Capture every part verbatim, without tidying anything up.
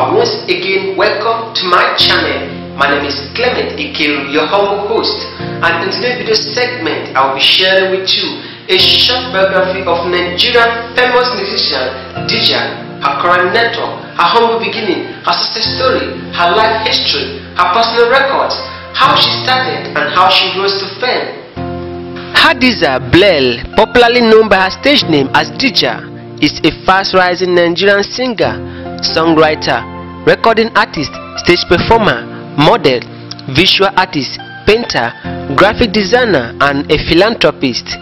Once again, welcome to my channel. My name is Clement Ikeru, your humble host, and in today's video segment, I will be sharing with you a short biography of Nigerian famous musician Di'ja, her current network, her humble beginning, her success story, her life history, her personal records, how she started, and how she rose to fame. Hadiza Blell, popularly known by her stage name as Di'ja, is a fast-rising Nigerian singer, songwriter, recording artist, stage performer, model, visual artist, painter, graphic designer, and a philanthropist.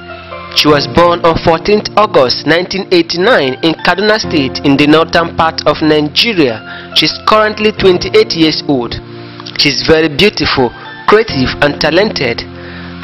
She was born on fourteenth August nineteen eighty-nine in Kaduna State in the northern part of Nigeria. She is currently twenty-eight years old. She is very beautiful, creative, and talented.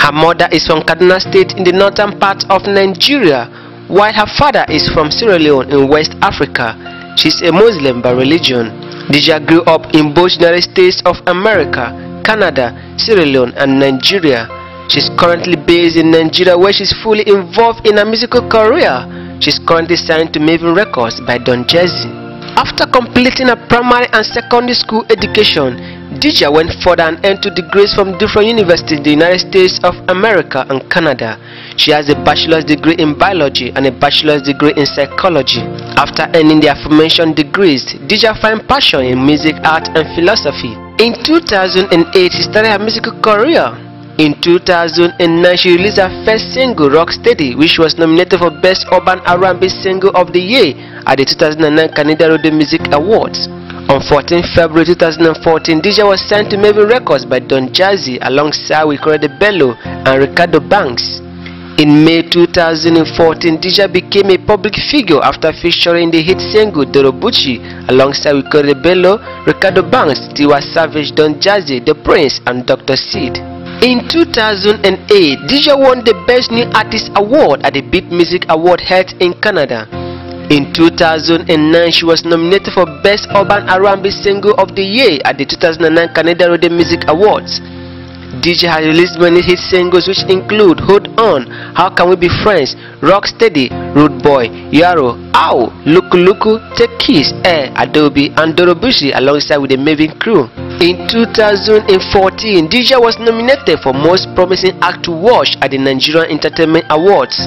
Her mother is from Kaduna State in the northern part of Nigeria, while her father is from Sierra Leone in West Africa. She is a Muslim by religion. Di'ja grew up in both United States of America, Canada, Sierra Leone, and Nigeria. She is currently based in Nigeria, where she is fully involved in her musical career. She is currently signed to Mavin Records by Don Jazzy. After completing her primary and secondary school education, Di'ja went further and earned two degrees from different universities in the United States of America and Canada. She has a bachelor's degree in biology and a bachelor's degree in psychology. After earning the aforementioned degrees, Di'ja found passion in music, art, and philosophy. In two thousand eight, she started her musical career. In two thousand nine, she released her first single, Rock Steady, which was nominated for Best Urban R and B Single of the Year at the two thousand nine Korede Music Awards. On fourteenth February two thousand fourteen, Di'ja was signed to Mavin Records by Don Jazzy alongside with Korede Bello and Ricardo Banks. In May two thousand fourteen, Di'ja became a public figure after featuring the hit single Dorobuchi alongside with Korede Bello, Ricardo Banks, Tiwa Savage, Don Jazzy, The Prince, and Doctor Seed. In two thousand eight, Di'ja won the Best New Artist Award at the Beat Music Award held in Canada. In two thousand nine, she was nominated for Best Urban R and B Single of the Year at the two thousand nine Korede Music Awards. Di'ja has released many hit singles which include Hold On, How Can We Be Friends, Rock Steady, Rude Boy, Yaro, Ow, Luku Luku, Take Kiss, Air, Adobe, and Dorobuchi alongside with the Mavin crew. In two thousand fourteen, Di'ja was nominated for Most Promising Act to Watch at the Nigerian Entertainment Awards.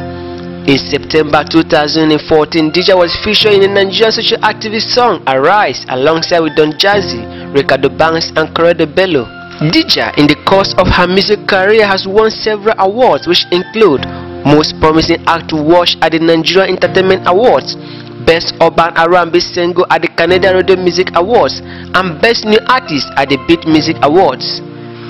In September two thousand fourteen, Di'ja was featured in the Nigerian social activist song Arise alongside with Don Jazzy, Ricardo Banks, and Korede Bello. Di'ja, in the course of her music career, has won several awards which include Most Promising Act to Watch at the Nigerian Entertainment Awards, Best Urban R and B Single at the Korede Music Awards, and Best New Artist at the Beat Music Awards.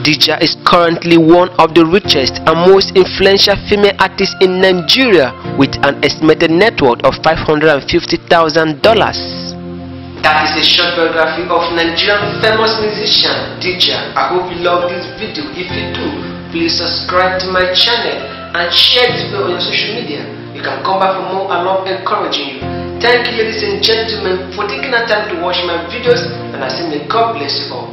Di'ja is currently one of the richest and most influential female artists in Nigeria with an estimated net worth of five hundred fifty thousand dollars. That is a short biography of Nigerian famous musician Di'ja. I hope you love this video. If you do, please subscribe to my channel and share this video on your social media. You can come back for more. I love encouraging you. Thank you, ladies and gentlemen, for taking the time to watch my videos, and I say may God bless you all.